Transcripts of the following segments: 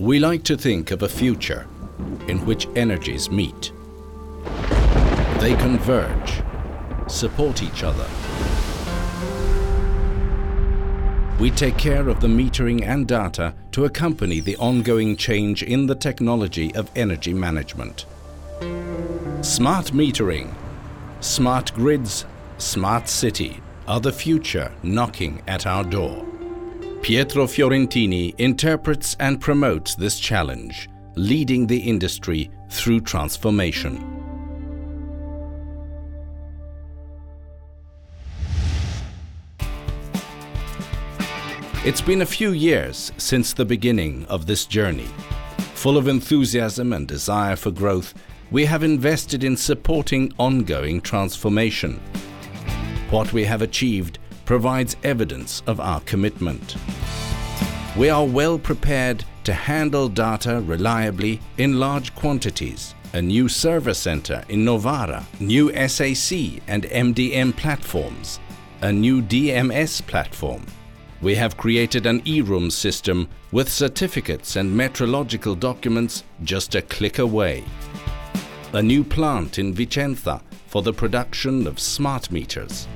We like to think of a future in which energies meet. They converge, support each other. We take care of the metering and data to accompany the ongoing change in the technology of energy management. Smart metering, smart grids, smart city are the future knocking at our door. Pietro Fiorentini interprets and promotes this challenge, leading the industry through transformation. It's been a few years since the beginning of this journey. Full of enthusiasm and desire for growth, we have invested in supporting ongoing transformation. What we have achieved provides evidence of our commitment. We are well prepared to handle data reliably in large quantities. A new server center in Novara, new SAC and MDM platforms, a new DMS platform. We have created an e-room system with certificates and metrological documents just a click away. A new plant in Vicenza for the production of smart meters.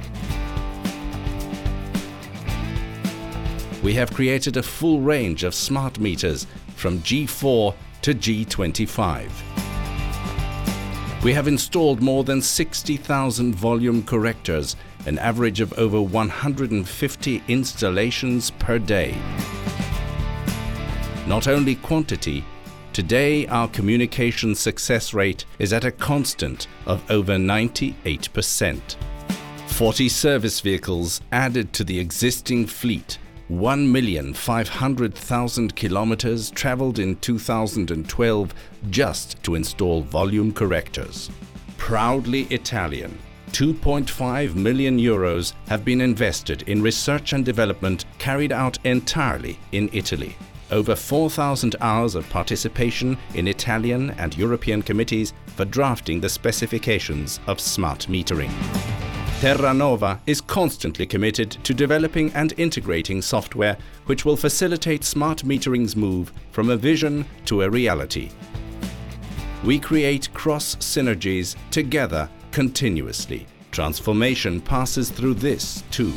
We have created a full range of smart meters from G4 to G25. We have installed more than 60,000 volume correctors, an average of over 150 installations per day. Not only quantity, today our communication success rate is at a constant of over 98%. 40 service vehicles added to the existing fleet, 1,500,000 kilometers traveled in 2012 just to install volume correctors. Proudly Italian, €2.5 million have been invested in research and development carried out entirely in Italy. Over 4,000 hours of participation in Italian and European committees for drafting the specifications of smart metering. Terra Nova is constantly committed to developing and integrating software which will facilitate smart metering's move from a vision to a reality. We create cross synergies together continuously. Transformation passes through this too.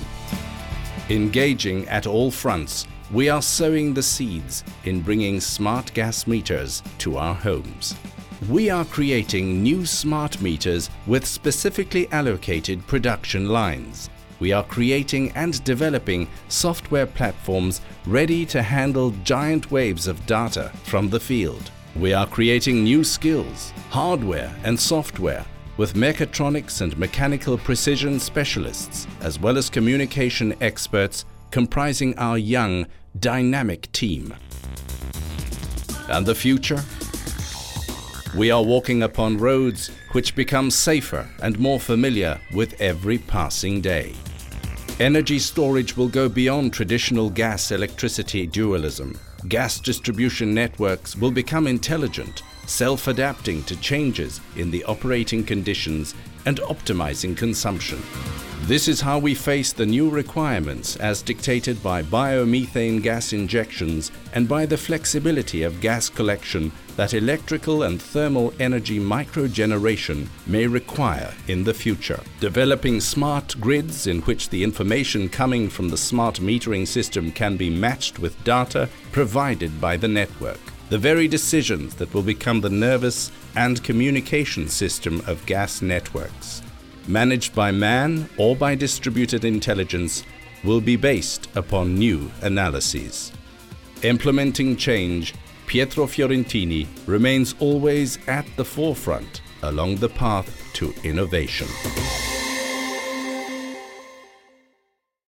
Engaging at all fronts, we are sowing the seeds in bringing smart gas meters to our homes. We are creating new smart meters with specifically allocated production lines. We are creating and developing software platforms ready to handle giant waves of data from the field. We are creating new skills, hardware and software, with mechatronics and mechanical precision specialists, as well as communication experts comprising our young, dynamic team. And the future? We are walking upon roads which become safer and more familiar with every passing day. Energy storage will go beyond traditional gas-electricity dualism. Gas distribution networks will become intelligent, self-adapting to changes in the operating conditions and optimizing consumption. This is how we face the new requirements as dictated by biomethane gas injections and by the flexibility of gas collection that electrical and thermal energy microgeneration may require in the future. Developing smart grids in which the information coming from the smart metering system can be matched with data provided by the network. The very decisions that will become the nervous and communication system of gas networks, managed by man or by distributed intelligence, will be based upon new analyses. Implementing change, Pietro Fiorentini remains always at the forefront along the path to innovation.